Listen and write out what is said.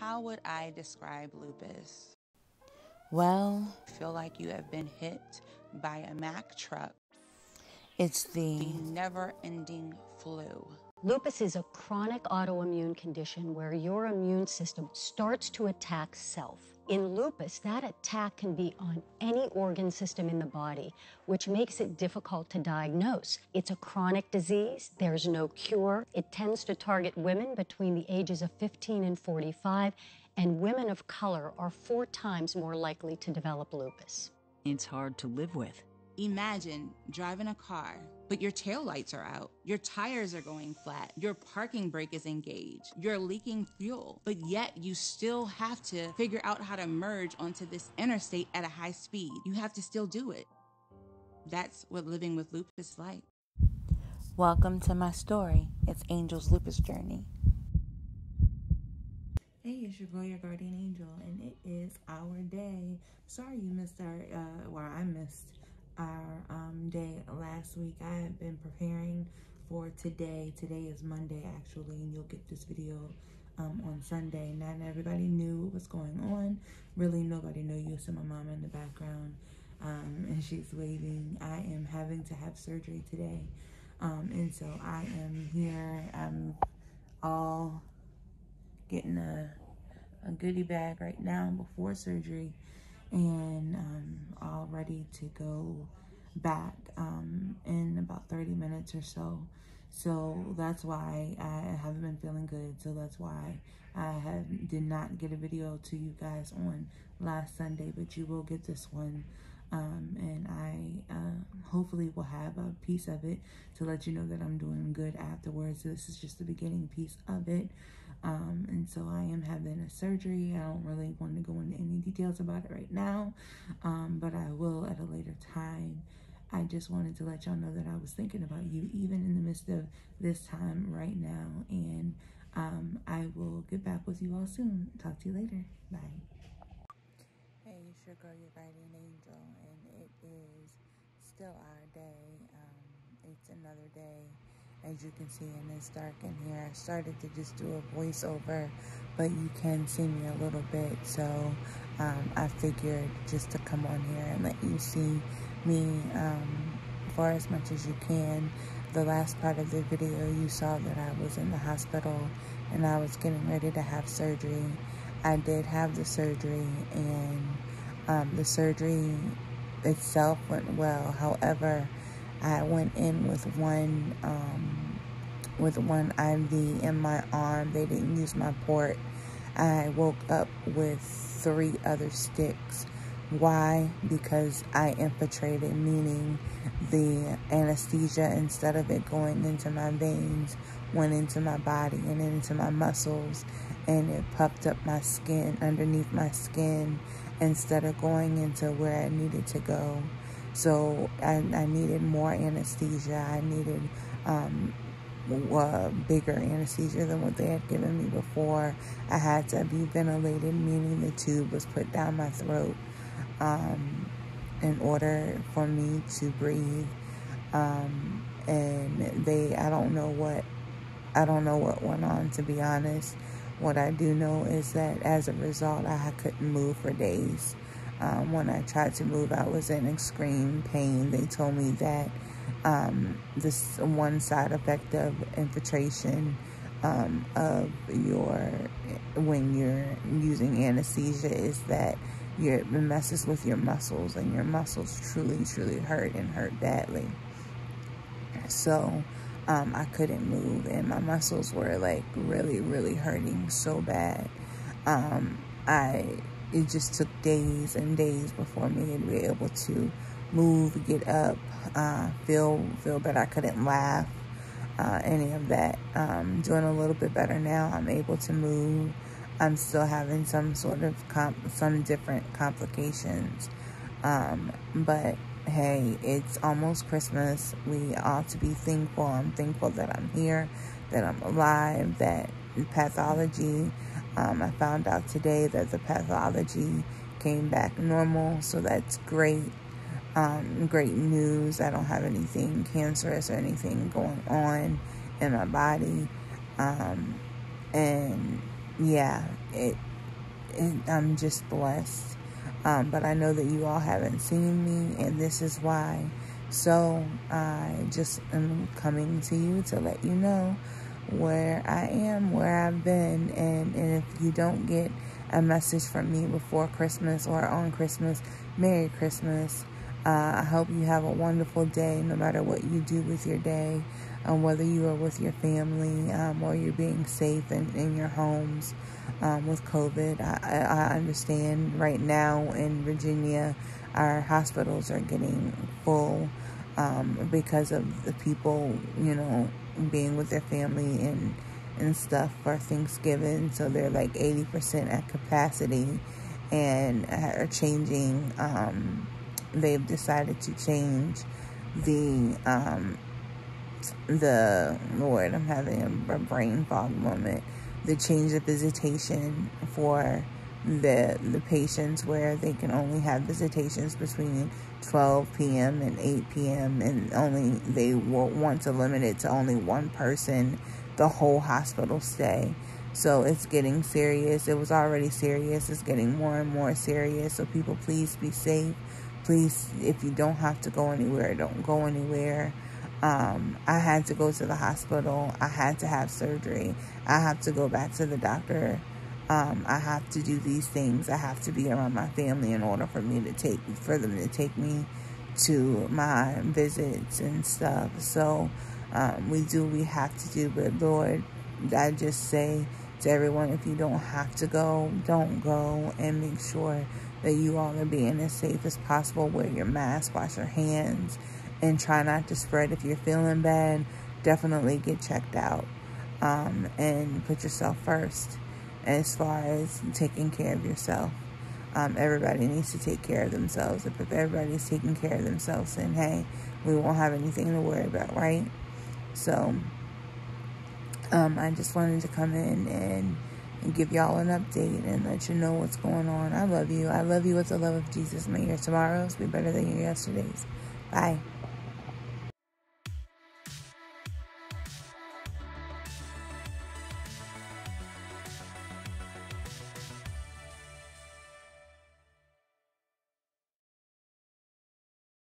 How would I describe lupus? Well, I feel like you have been hit by a Mack truck. It's the never-ending flu. Lupus is a chronic autoimmune condition where your immune system starts to attack self. In lupus, that attack can be on any organ system in the body, which makes it difficult to diagnose. It's a chronic disease. There's no cure. It tends to target women between the ages of 15 and 45. And women of color are 4 times more likely to develop lupus. It's hard to live with. Imagine driving a car, but your taillights are out, your tires are going flat, your parking brake is engaged, you're leaking fuel, but yet you still have to figure out how to merge onto this interstate at a high speed. You have to still do it. That's what living with lupus is like. Welcome to my story. It's Angel's Lupus Journey. Hey, it's your girl, your guardian angel, and it is our day. Sorry you missed our, I missed our day last week. I have been preparing for today. Today is Monday, actually, and you'll get this video on Sunday. Not everybody knew what was going on. Really, nobody knew. You saw my mom in the background, and she's waving. I am having to have surgery today, and so I am here. I'm all getting a goodie bag right now before surgery, and all ready to go back in about 30 minutes or so. So that's why I haven't been feeling good. So that's why I did not get a video to you guys on last Sunday, but you will get this one. And I hopefully will have a piece of it to let you know that I'm doing good afterwards. This is just the beginning piece of it. And so I am having a surgery. I don't really want to go into any details about it right now, but I will at a later time. I just wanted to let y'all know that I was thinking about you even in the midst of this time right now, and I will get back with you all soon. Talk to you later. Bye. Hey, it's your girl, your guardian angel, and it is still our day. It's another day. As you can see, and it's dark in here. I started to just do a voiceover, but you can see me a little bit. So I figured just to come on here and let you see me for as much as you can. The last part of the video, you saw that I was in the hospital and I was getting ready to have surgery. I did have the surgery, and the surgery itself went well. However, I went in with one IV in my arm. They didn't use my port. I woke up with 3 other sticks. Why? Because I infiltrated, meaning the anesthesia, instead of it going into my veins, went into my body and into my muscles, and it puffed up my skin, underneath my skin, instead of going into where I needed to go. So I needed more anesthesia. I needed bigger anesthesia than what they had given me before. I had to be ventilated, meaning the tube was put down my throat in order for me to breathe. And I don't know what went on, to be honest. What I do know is that as a result, I couldn't move for days. When I tried to move, I was in extreme pain. They told me that this one side effect of infiltration of when you're using anesthesia is that it messes with your muscles, and your muscles truly, truly hurt, and hurt badly. So I couldn't move, and my muscles were like really, really hurting so bad. It just took days and days before me to be able to move, get up, feel better. I couldn't laugh, any of that. Doing a little bit better now. I'm able to move. I'm still having some sort of some different complications. But hey, it's almost Christmas. We ought to be thankful. I'm thankful that I'm here, that I'm alive, that pathology. I found out today that the pathology came back normal, so that's great, great news. I don't have anything cancerous or anything going on in my body, and yeah, I'm just blessed. But I know that you all haven't seen me, and this is why. So I just am coming to you to let you know where I am, where I've been. And if you don't get a message from me before Christmas or on Christmas, Merry Christmas. I hope you have a wonderful day, no matter what you do with your day, whether you are with your family or you're being safe in your homes with COVID. I understand right now in Virginia, our hospitals are getting full because of the people, you know, being with their family and stuff for Thanksgiving. So they're like 80% at capacity and are changing. They've decided to change the Lord, I'm having a brain fog moment. They change the visitation for the patients, where they can only have visitations between 12 p.m. and 8 p.m. and only they want to limit it to only one person the whole hospital stay. So it's getting serious. It was already serious. It's getting more and more serious. So people, please be safe. Please, if you don't have to go anywhere, don't go anywhere. I had to go to the hospital. I had to have surgery. I have to go back to the doctor. I have to do these things. I have to be around my family in order for them to take me to my visits and stuff. So we do what we have to do. But Lord, I just say to everyone, if you don't have to go, don't go, and make sure that you all are being as safe as possible. Wear your mask, wash your hands, and try not to spread. If you're feeling bad, definitely get checked out and put yourself first as far as taking care of yourself. Everybody needs to take care of themselves. If everybody's taking care of themselves, then hey, we won't have anything to worry about, right? So I just wanted to come in and give y'all an update and let you know what's going on. I love you. I love you with the love of Jesus. May your tomorrows be better than your yesterdays. Bye.